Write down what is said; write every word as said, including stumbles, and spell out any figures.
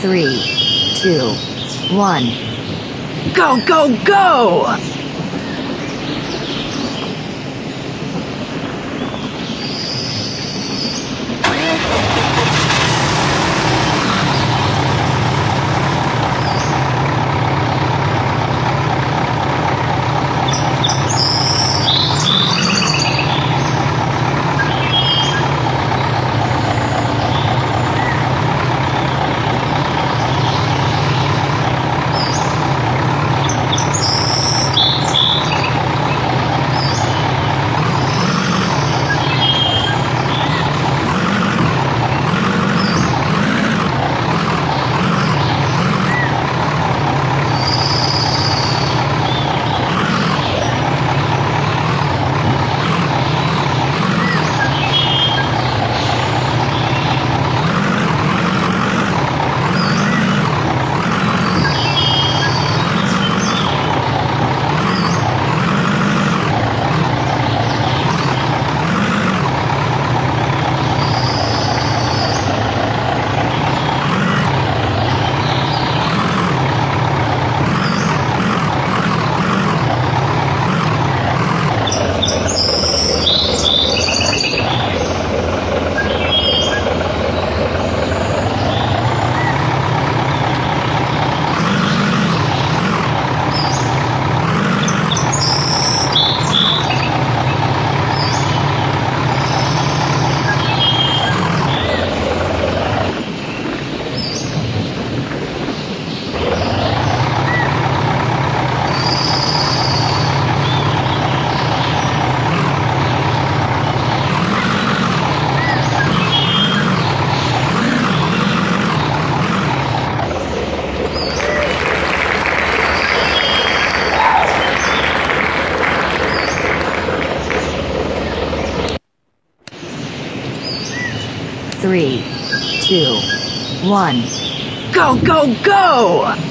Three, two, one. Go, go, go! Three, two, one. Go, go, go!